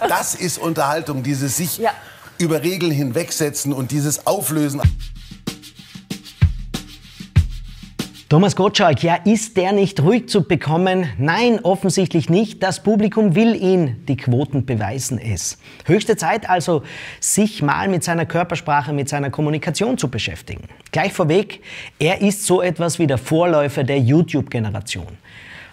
Das ist Unterhaltung, dieses sich über Regeln hinwegsetzen und dieses Auflösen. Thomas Gottschalk, ja, ist der nicht ruhig zu bekommen? Nein, offensichtlich nicht. Das Publikum will ihn, die Quoten beweisen es. Höchste Zeit also, sich mal mit seiner Körpersprache, mit seiner Kommunikation zu beschäftigen. Gleich vorweg, er ist so etwas wie der Vorläufer der YouTube-Generation.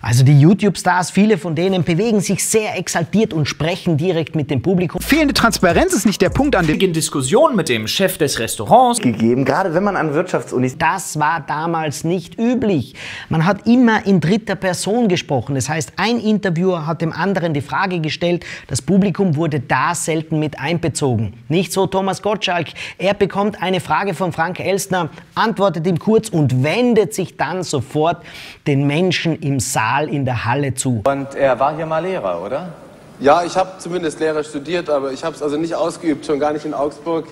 Also die YouTube-Stars, viele von denen bewegen sich sehr exaltiert und sprechen direkt mit dem Publikum. Fehlende Transparenz ist nicht der Punkt an den Diskussionen mit dem Chef des Restaurants gegeben, gerade wenn man an Wirtschaftsunis... Das war damals nicht üblich. Man hat immer in dritter Person gesprochen. Das heißt, ein Interviewer hat dem anderen die Frage gestellt, das Publikum wurde da selten mit einbezogen. Nicht so Thomas Gottschalk. Er bekommt eine Frage von Frank Elstner, antwortet ihm kurz und wendet sich dann sofort den Menschen im Saal in der Halle zu. Und er war hier mal Lehrer, oder? Ja, ich habe zumindest Lehrer studiert, aber ich habe es also nicht ausgeübt, schon gar nicht in Augsburg.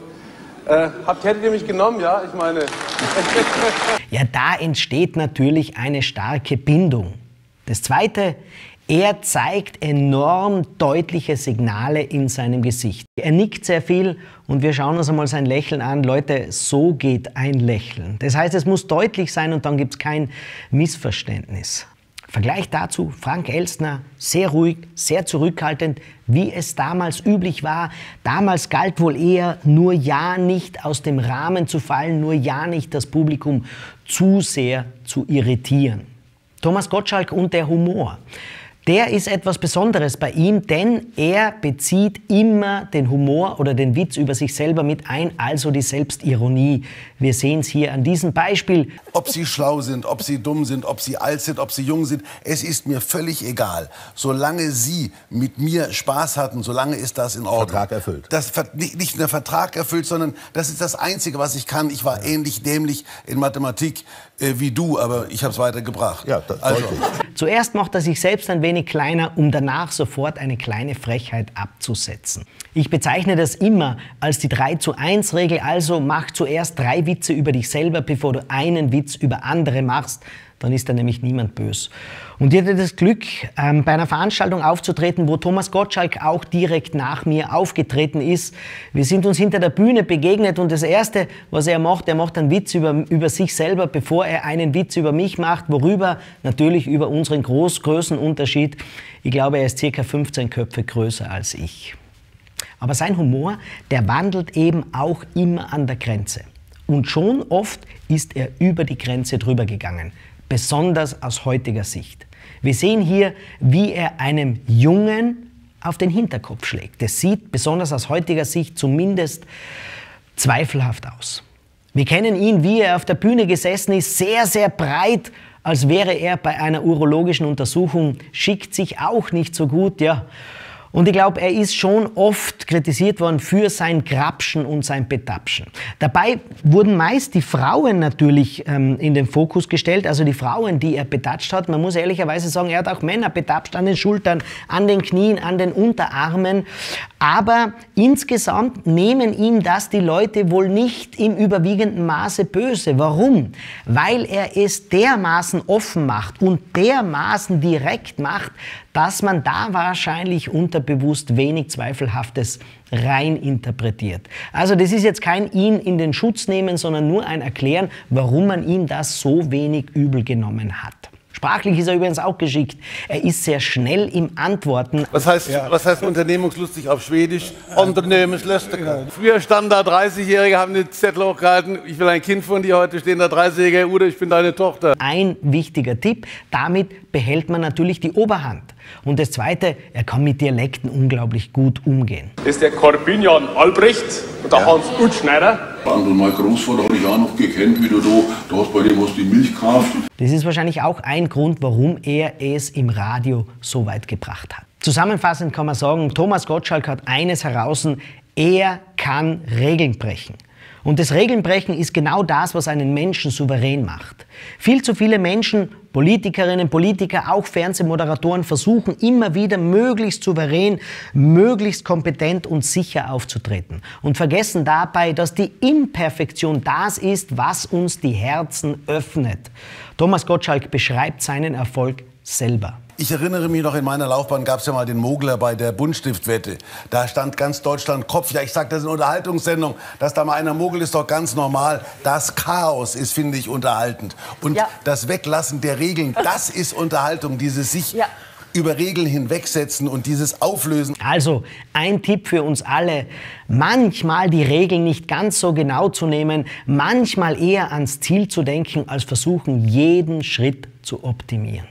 Hättet ihr mich genommen, ja? Ich meine... Ja, da entsteht natürlich eine starke Bindung. Das Zweite, er zeigt enorm deutliche Signale in seinem Gesicht. Er nickt sehr viel und wir schauen uns einmal sein Lächeln an. Leute, so geht ein Lächeln. Das heißt, es muss deutlich sein und dann gibt es kein Missverständnis. Vergleich dazu Frank Elstner, sehr ruhig, sehr zurückhaltend, wie es damals üblich war. Damals galt wohl eher, nur ja nicht aus dem Rahmen zu fallen, nur ja nicht das Publikum zu sehr zu irritieren. Thomas Gottschalk und der Humor. Der ist etwas Besonderes bei ihm, denn er bezieht immer den Humor oder den Witz über sich selber mit ein, also die Selbstironie. Wir sehen es hier an diesem Beispiel. Ob Sie schlau sind, ob Sie dumm sind, ob Sie alt sind, ob Sie jung sind, es ist mir völlig egal. Solange Sie mit mir Spaß hatten, solange ist das in Ordnung. Vertrag erfüllt. Das, nicht nur Vertrag erfüllt, sondern das ist das Einzige, was ich kann. Ich war ähnlich dämlich in Mathematik wie du, aber ich habe es weitergebracht. Ja, das also. Zuerst macht er sich selbst ein wenig kleiner, um danach sofort eine kleine Frechheit abzusetzen. Ich bezeichne das immer als die 3:1-Regel, also mach zuerst 3 Witze über dich selber, bevor du einen Witz über andere machst, dann ist da nämlich niemand böse. Und ich hatte das Glück, bei einer Veranstaltung aufzutreten, wo Thomas Gottschalk auch direkt nach mir aufgetreten ist. Wir sind uns hinter der Bühne begegnet und das Erste, was er macht einen Witz über sich selber, bevor er einen Witz über mich macht, worüber? Natürlich über unseren Größenunterschied. Ich glaube, er ist ca. 15 Köpfe größer als ich. Aber sein Humor, der wandelt eben auch immer an der Grenze. Und schon oft ist er über die Grenze drüber gegangen. Besonders aus heutiger Sicht. Wir sehen hier, wie er einem Jungen auf den Hinterkopf schlägt. Das sieht besonders aus heutiger Sicht zumindest zweifelhaft aus. Wir kennen ihn, wie er auf der Bühne gesessen ist, sehr, sehr breit, als wäre er bei einer urologischen Untersuchung, schickt sich auch nicht so gut, ja. Und ich glaube, er ist schon oft kritisiert worden für sein Grapschen und sein Betapschen. Dabei wurden meist die Frauen natürlich in den Fokus gestellt, also die Frauen, die er betatscht hat. Man muss ehrlicherweise sagen, er hat auch Männer betapscht an den Schultern, an den Knien, an den Unterarmen. Aber insgesamt nehmen ihm das die Leute wohl nicht im überwiegenden Maße böse. Warum? Weil er es dermaßen offen macht und dermaßen direkt macht, dass man da wahrscheinlich unterbewusst wenig Zweifelhaftes rein interpretiert. Also das ist jetzt kein ihn in den Schutz nehmen, sondern nur ein Erklären, warum man ihm das so wenig übel genommen hat. Sprachlich ist er übrigens auch geschickt. Er ist sehr schnell im Antworten. Was heißt unternehmungslustig auf Schwedisch? Unternehmenslustig. Früher standen da 30-Jährige, haben den Zettel hochgehalten. Ich will ein Kind von dir, heute stehen da 30-Jährige. Udo, ich bin deine Tochter. Ein wichtiger Tipp, damit behält man natürlich die Oberhand. Und das Zweite, er kann mit Dialekten unglaublich gut umgehen. Das ist der Korbinian Albrecht und der Hans Utschneider. Und mein Großvater habe ich auch noch gekannt, wie du da hast bei dem was die Milch gekauft. Das ist wahrscheinlich auch ein Grund, warum er es im Radio so weit gebracht hat. Zusammenfassend kann man sagen, Thomas Gottschalk hat eines heraus, er kann Regeln brechen. Und das Regelnbrechen ist genau das, was einen Menschen souverän macht. Viel zu viele Menschen, Politikerinnen, Politiker, auch Fernsehmoderatoren versuchen immer wieder möglichst souverän, möglichst kompetent und sicher aufzutreten. Und vergessen dabei, dass die Imperfektion das ist, was uns die Herzen öffnet. Thomas Gottschalk beschreibt seinen Erfolg selber. Ich erinnere mich noch, in meiner Laufbahn gab es ja mal den Mogler bei der Buntstiftwette. Da stand ganz Deutschland Kopf. Ja, ich sage, das ist eine Unterhaltungssendung. Dass da mal einer mogelt, ist doch ganz normal. Das Chaos ist, finde ich, unterhaltend. Und ja, das Weglassen der Regeln, das ist Unterhaltung. Dieses sich über Regeln hinwegsetzen und dieses Auflösen. Also ein Tipp für uns alle, manchmal die Regeln nicht ganz so genau zu nehmen, manchmal eher ans Ziel zu denken, als versuchen, jeden Schritt zu optimieren.